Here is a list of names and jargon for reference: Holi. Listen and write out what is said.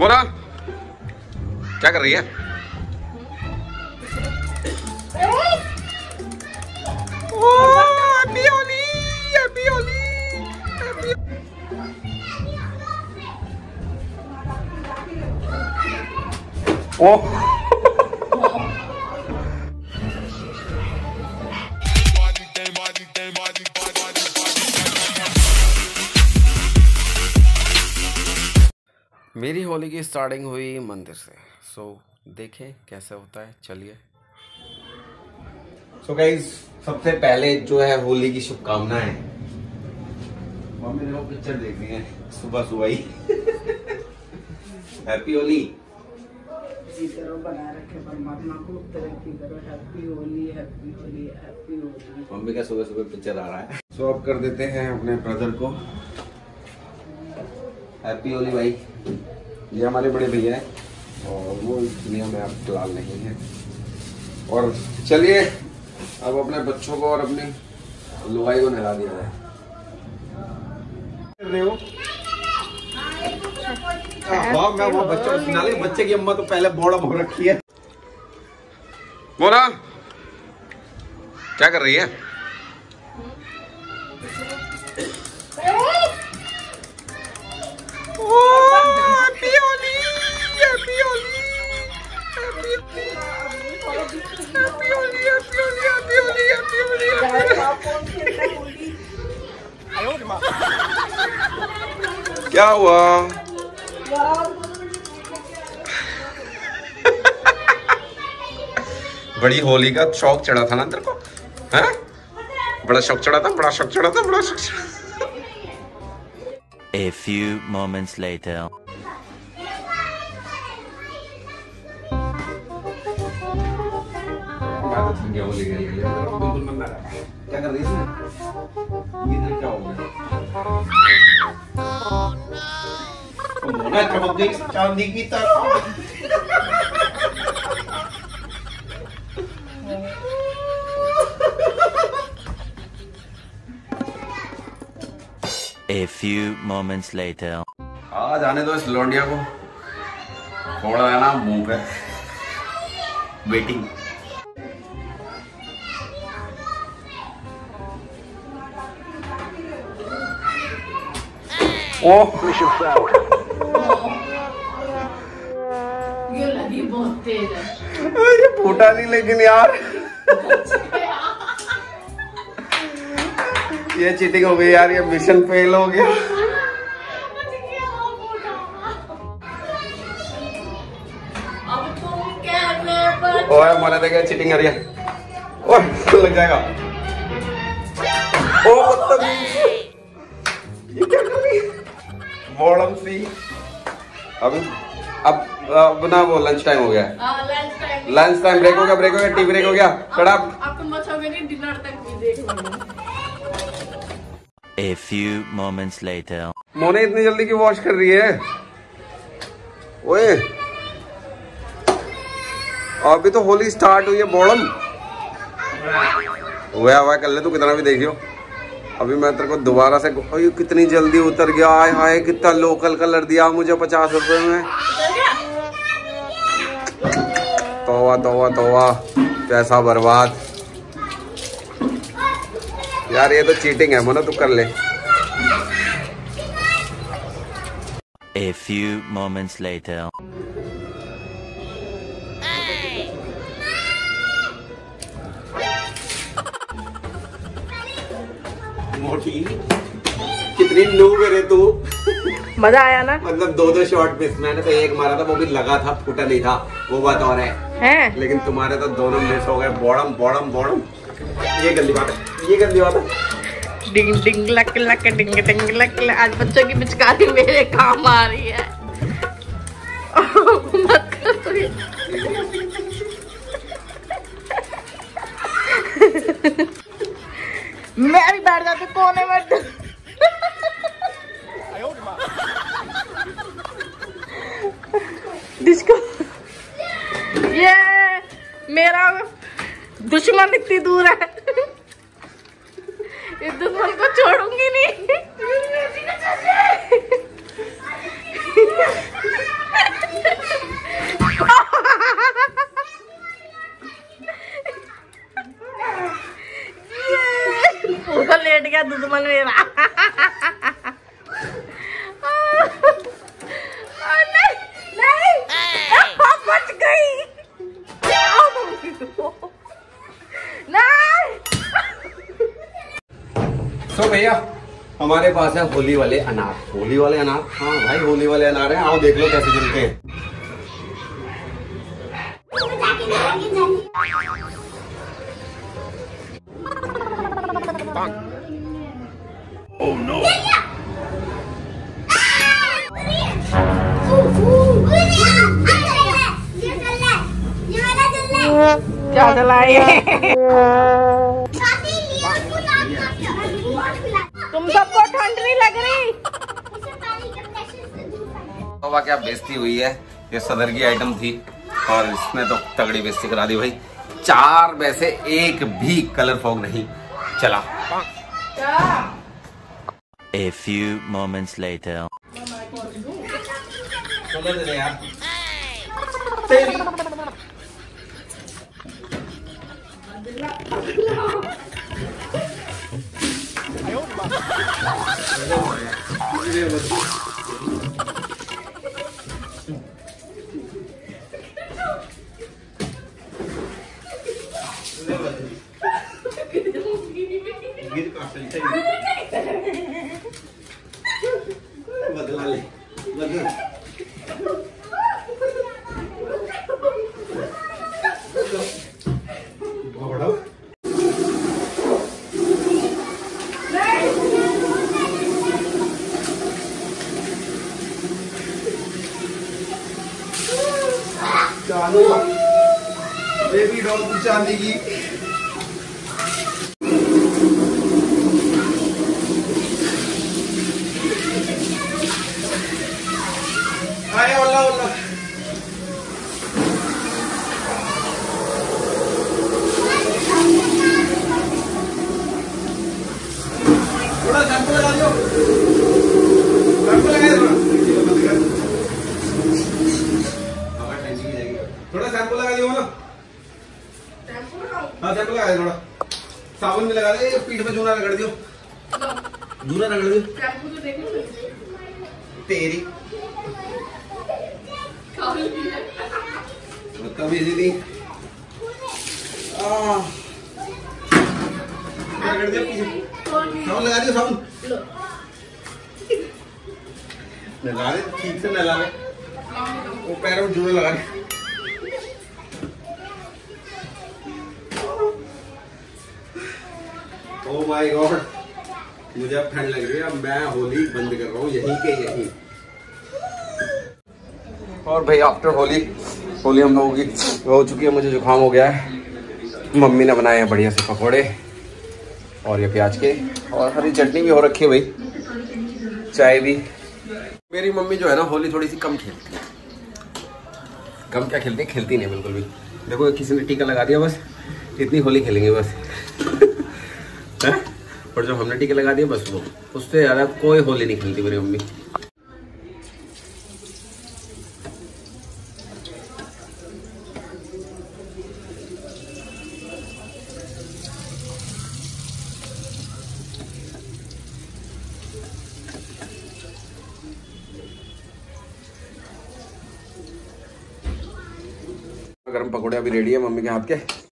मोरा क्या कर रही है? ओ मेरी होली की स्टार्टिंग हुई मंदिर से। सो देखें कैसा होता है, चलिए। सो गाइस, सबसे पहले जो है होली की शुभकामनाएं। मम्मी ने वो पिक्चर देखनी है सुबह सुबह ही। हैप्पी होली जी करो, बना रखे परमात्मा को, तरक्की करो। Happy Holi, happy Holi, happy Holi. Mummy का सुबह सुबह पिक्चर आ रहा है। सो अब कर देते हैं अपने ब्रदर को हैप्पी होली। भाई ये हमारे बड़े भैया हैं और वो इस दुनिया में अब फिलहाल नहीं है। और चलिए अब अपने बच्चों को और अपने लुगाई को नहला दिया जाए। मैं वो बच्चों को सुना ले, बच्चे की अम्मा तो पहले बोड़ा भोग रखी है। मोना क्या कर रही है? क्या हुआ? बड़ी होली का शौक चढ़ा था ना तेरे को? है बड़ा शौक चढ़ा था, बड़ा शौक चढ़ा था, बड़ा शौक चढ़ा। A few moments later. क्या कर रही है? क्या हो गया? चमक गई चांदी की तरह। A few moments later. आ जाने दो इस लौंडिया को, थोड़ा है ना मुंह पे वेटिंग। Mission fail. ये लगी बहुत तेज है। ये फूटा नहीं लेकिन यार। ये चीटिंग हो गई यार, ये मिशन फेल हो गया। ओए मना देगा, चीटिंग कर रही है। ओए लग जाएगा। ओ ये क्या कर रही है? सी अब ना वो लंच टाइम हो गया। लंच टाइम ब्रेक हो गया, ब्रेक हो गया, टी ब्रेक हो गया। अब तुम मचोगे नहीं, डिनर तक भी देखो। A few moments later. मोने इतनी जल्दी क्यों वॉश कर रही है? ओए अभी तो होली स्टार्ट हुई है। बॉडम हुआ हुआ कर ले तू कितना भी देखियो। अभी मैं तेरे को दोबारा से कितनी जल्दी उतर गया। हाय हाय कितना लोकल कलर दिया मुझे 50 रुपए में। तोवा तोवा तोवा, पैसा बर्बाद यार। ये तो चीटिंग है, मना तू कर ले। A few moments later. कितनी नूब है तू। मजा आया ना? मतलब 2-2 शॉट मिस। मैंने तो एक मारा था, वो भी लगा था, फूटा नहीं था। वो बात और है। लेकिन तुम्हारे तो दोनों मिस हो गए। बॉडम बॉडम बॉडम। ये गंदी बात है, ये गंदी बात है। डिंग डिंग लक लक डिंग डिंग लक। आज बच्चों की पिचकारी मेरे काम आ रही है। मत कर तू ये। मैं अभी बैठ जाती कोने में। डिस्को ये मेरा दुश्मन इतनी दूर है, इस दुश्मन को छोड़ूंगी नहीं। भैया हमारे पास है होली वाले अनार। होली वाले अनार? हाँ भाई होली वाले अनार हैं, आओ देख लो कैसे जलते हैं। क्या जलाए? तुम सबको ठंड नहीं लग रही? क्या बेइज्जती हुई है, ये सदर की आइटम थी और इसने तो तगड़ी बेइज्जती करा दी भाई। चार में से एक भी कलर फॉग नहीं चला। A few moments later. Baby doll चांदी की आया। अल्लाह अल्लाह थोड़ा शैम्पू लगा दो, शैम्पू लगाए थोड़ा शैम्पू लगा दियो ना। हाँ शैम्पू लगा दे, थोड़ा साबुन भी लगा दे, पीठ पे जूना रगड़ दियो, जूना रगड़ दियो। शैम्पू तो देखो तेरी कभी दीदी रगड़ दियो, साबुन लगा दियो, साबुन लगा दे ठीक से, नहला दे वो पैरों में जूना लगा दे। Oh my God, मुझे अब ठंड लग रही है, मैं होली बंद कर रहा हूँ यहीं के यहीं। और भाई आफ्टर होली हम लोगों की हो चुकी है, मुझे जुकाम हो गया है। मम्मी ने बनाए हैं बढ़िया से पकौड़े और ये प्याज के और हरी चटनी भी हो रखी है भाई, चाय भी। मेरी मम्मी जो है ना होली थोड़ी सी कम खेलती है, कम क्या खेलती है, खेलती नहीं बिल्कुल भी। देखो किसी ने टीका लगा दिया, बस इतनी होली खेलेंगे बस है? और जो हमने टीके लगा दिए बस वो, उससे ज़्यादा कोई होली नहीं खेलती मेरी मम्मी। गरम पकौड़े अभी रेडी है मम्मी के हाथ के।